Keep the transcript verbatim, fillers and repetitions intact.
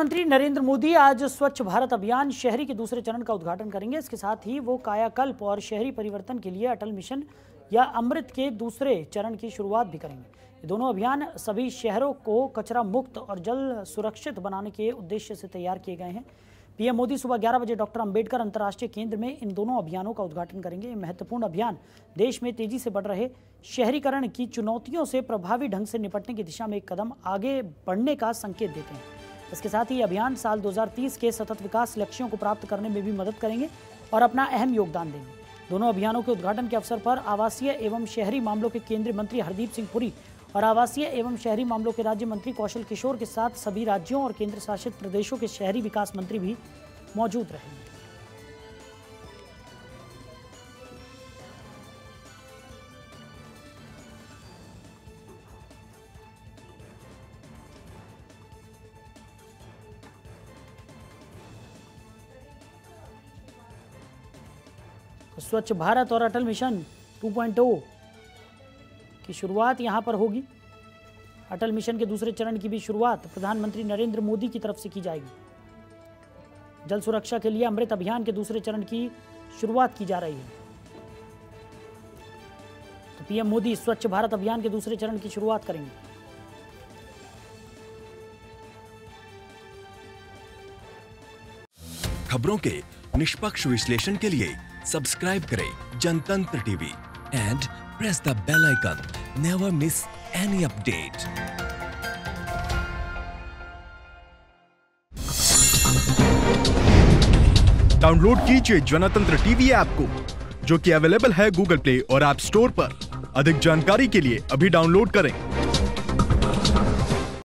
प्रधानमंत्री नरेंद्र मोदी आज स्वच्छ भारत अभियान शहरी के दूसरे चरण का उद्घाटन करेंगे। इसके साथ ही वो कायाकल्प और शहरी परिवर्तन के लिए अटल मिशन या अमृत के दूसरे चरण की शुरुआत भी करेंगे। ये दोनों अभियान सभी शहरों को कचरा मुक्त और जल सुरक्षित बनाने के उद्देश्य से तैयार किए गए हैं। पीएम मोदी सुबह ग्यारह बजे डॉक्टर अम्बेडकर अंतर्राष्ट्रीय केंद्र में इन दोनों अभियानों का उद्घाटन करेंगे। ये महत्वपूर्ण अभियान देश में तेजी से बढ़ रहे शहरीकरण की चुनौतियों से प्रभावी ढंग से निपटने की दिशा में एक कदम आगे बढ़ने का संकेत देते हैं। इसके साथ ही अभियान साल दो हज़ार तीस के सतत विकास लक्ष्यों को प्राप्त करने में भी मदद करेंगे और अपना अहम योगदान देंगे। दोनों अभियानों के उद्घाटन के अवसर पर आवासीय एवं शहरी मामलों के केंद्रीय मंत्री हरदीप सिंह पुरी और आवासीय एवं शहरी मामलों के राज्य मंत्री कौशल किशोर के साथ सभी राज्यों और केंद्र शासित प्रदेशों के शहरी विकास मंत्री भी मौजूद रहेंगे। स्वच्छ भारत और Atal mission two point O की शुरुआत यहां पर होगी। अटल मिशन के दूसरे चरण की भी शुरुआत प्रधानमंत्री नरेंद्र मोदी की तरफ से की जाएगी। जल सुरक्षा के लिए अमृत अभियान के दूसरे चरण की शुरुआत की जा रही है। तो पीएम मोदी स्वच्छ भारत अभियान के दूसरे चरण की शुरुआत करेंगे। खबरों के निष्पक्ष विश्लेषण के लिए सब्सक्राइब करें Jantantra TV and press the bell icon. Never miss any update. Download कीजिए जनतंत्र टीवी ऐप को, जो कि अवेलेबल है गूगल प्ले और ऐप स्टोर पर। अधिक जानकारी के लिए अभी डाउनलोड करें।